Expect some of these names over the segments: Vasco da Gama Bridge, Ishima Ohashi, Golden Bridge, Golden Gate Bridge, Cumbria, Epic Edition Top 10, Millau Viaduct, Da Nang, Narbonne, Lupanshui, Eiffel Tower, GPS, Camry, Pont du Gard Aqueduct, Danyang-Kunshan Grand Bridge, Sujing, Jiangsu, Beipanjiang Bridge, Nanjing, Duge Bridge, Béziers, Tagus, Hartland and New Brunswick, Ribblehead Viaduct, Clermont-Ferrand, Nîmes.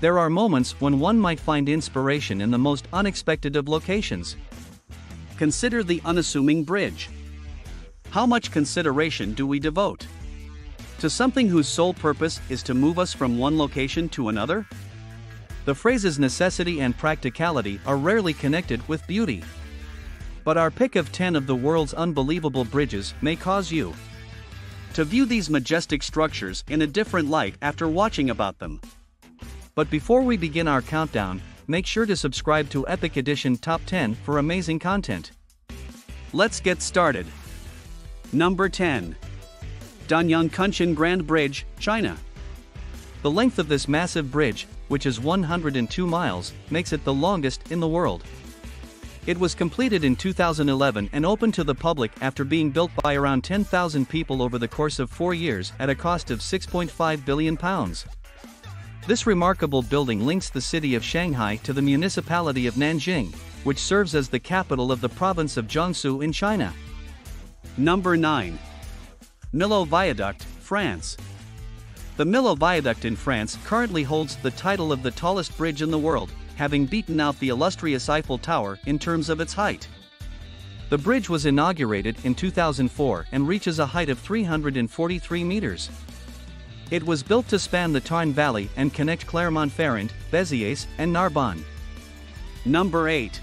There are moments when one might find inspiration in the most unexpected of locations. Consider the unassuming bridge. How much consideration do we devote to something whose sole purpose is to move us from one location to another? The phrases necessity and practicality are rarely connected with beauty. But our pick of 10 of the world's unbelievable bridges may cause you to view these majestic structures in a different light after watching about them. But before we begin our countdown, make sure to subscribe to Epic Edition Top 10 for amazing content. Let's get started. Number 10. Danyang-Kunshan Grand Bridge, China. The length of this massive bridge, which is 102 miles, makes it the longest in the world. It was completed in 2011 and opened to the public after being built by around 10,000 people over the course of 4 years at a cost of £6.5 billion. This remarkable building links the city of Shanghai to the municipality of Nanjing, which serves as the capital of the province of Jiangsu in China. Number 9. Millau Viaduct, France. The Millau Viaduct in France currently holds the title of the tallest bridge in the world, having beaten out the illustrious Eiffel Tower in terms of its height. The bridge was inaugurated in 2004 and reaches a height of 343 meters. It was built to span the Tarn Valley and connect Clermont-Ferrand, Béziers, and Narbonne. Number 8.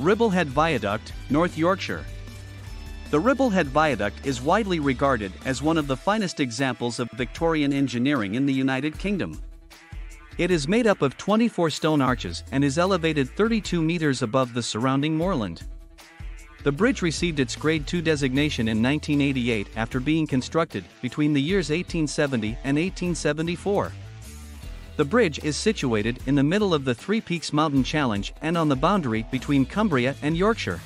Ribblehead Viaduct, North Yorkshire. The Ribblehead Viaduct is widely regarded as one of the finest examples of Victorian engineering in the United Kingdom. It is made up of 24 stone arches and is elevated 32 meters above the surrounding moorland. The bridge received its Grade II designation in 1988 after being constructed between the years 1870 and 1874. The bridge is situated in the middle of the Three Peaks Mountain Challenge and on the boundary between Cumbria and Yorkshire.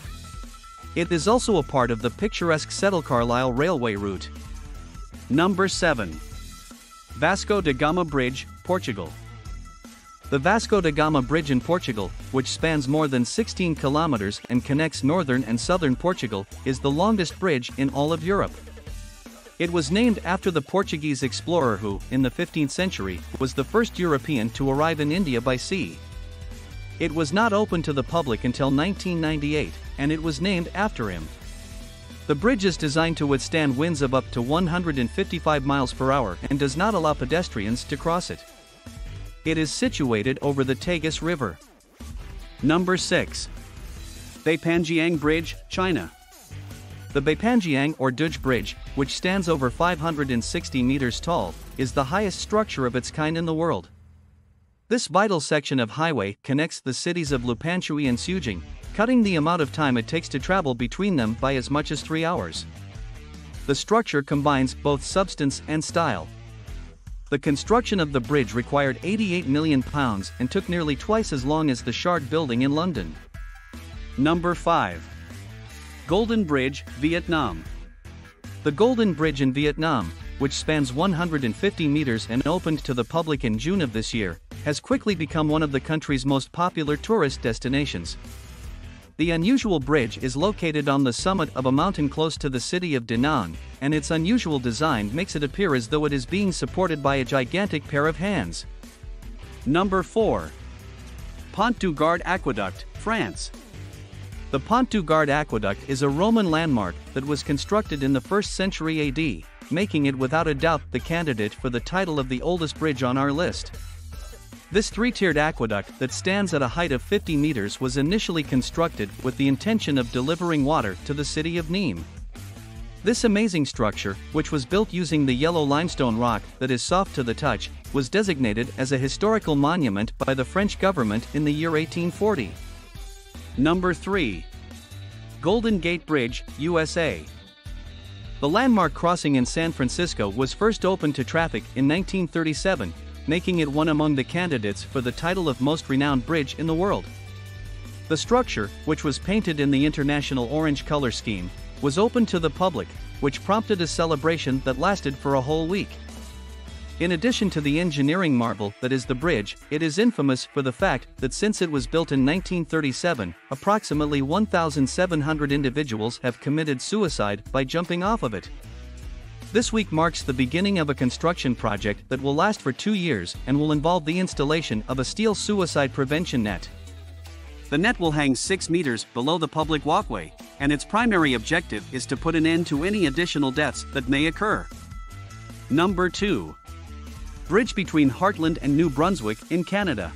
It is also a part of the picturesque Settle Carlisle Railway route. Number 7. Vasco da Gama Bridge, Portugal. The Vasco da Gama Bridge in Portugal, which spans more than 16 kilometers and connects northern and southern Portugal, is the longest bridge in all of Europe. It was named after the Portuguese explorer who, in the 15th century, was the first European to arrive in India by sea. It was not open to the public until 1998, and it was named after him. The bridge is designed to withstand winds of up to 155 miles per hour and does not allow pedestrians to cross it. It is situated over the Tagus River. Number 6. Beipanjiang Bridge, China. The Beipanjiang or Duge Bridge, which stands over 560 meters tall, is the highest structure of its kind in the world. This vital section of highway connects the cities of Lupanshui and Sujing, cutting the amount of time it takes to travel between them by as much as 3 hours. The structure combines both substance and style. The construction of the bridge required £88 million and took nearly twice as long as the Shard building in London. Number 5. Golden Bridge, Vietnam. The Golden Bridge in Vietnam, which spans 150 meters and opened to the public in June of this year, has quickly become one of the country's most popular tourist destinations. The unusual bridge is located on the summit of a mountain close to the city of Da Nang, and its unusual design makes it appear as though it is being supported by a gigantic pair of hands. Number 4. Pont du Gard Aqueduct, France. The Pont du Gard Aqueduct is a Roman landmark that was constructed in the 1st century AD, making it without a doubt the candidate for the title of the oldest bridge on our list. This three-tiered aqueduct that stands at a height of 50 meters was initially constructed with the intention of delivering water to the city of Nîmes. This amazing structure, which was built using the yellow limestone rock that is soft to the touch, was designated as a historical monument by the French government in the year 1840. Number 3. Golden Gate Bridge, USA. The landmark crossing in San Francisco was first opened to traffic in 1937, making it one among the candidates for the title of most renowned bridge in the world. The structure, which was painted in the International Orange color scheme, was open to the public, which prompted a celebration that lasted for a whole week. In addition to the engineering marvel that is the bridge, it is infamous for the fact that since it was built in 1937, approximately 1,700 individuals have committed suicide by jumping off of it. This week marks the beginning of a construction project that will last for 2 years and will involve the installation of a steel suicide prevention net. The net will hang 6 meters below the public walkway, and its primary objective is to put an end to any additional deaths that may occur. Number 2. Bridge between Hartland and New Brunswick in Canada.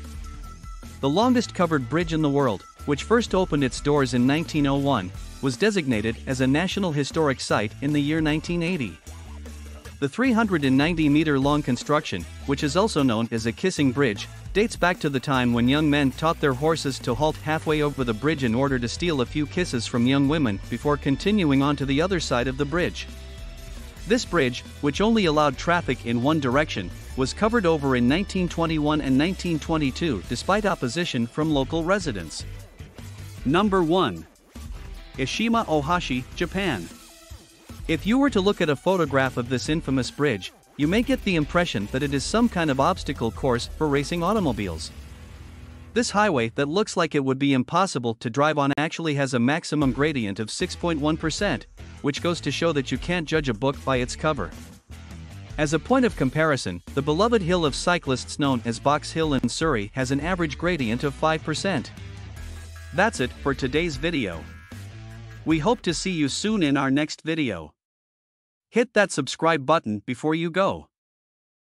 The longest covered bridge in the world, which first opened its doors in 1901, was designated as a National Historic Site in the year 1980. The 390-meter-long construction, which is also known as a kissing bridge, dates back to the time when young men taught their horses to halt halfway over the bridge in order to steal a few kisses from young women before continuing on to the other side of the bridge. This bridge, which only allowed traffic in one direction, was covered over in 1921 and 1922 despite opposition from local residents. Number 1. Ishima Ohashi, Japan. If you were to look at a photograph of this infamous bridge, you may get the impression that it is some kind of obstacle course for racing automobiles. This highway that looks like it would be impossible to drive on actually has a maximum gradient of 6.1%, which goes to show that you can't judge a book by its cover. As a point of comparison, the beloved hill of cyclists known as Box Hill in Surrey has an average gradient of 5%. That's it for today's video. We hope to see you soon in our next video. Hit that subscribe button before you go.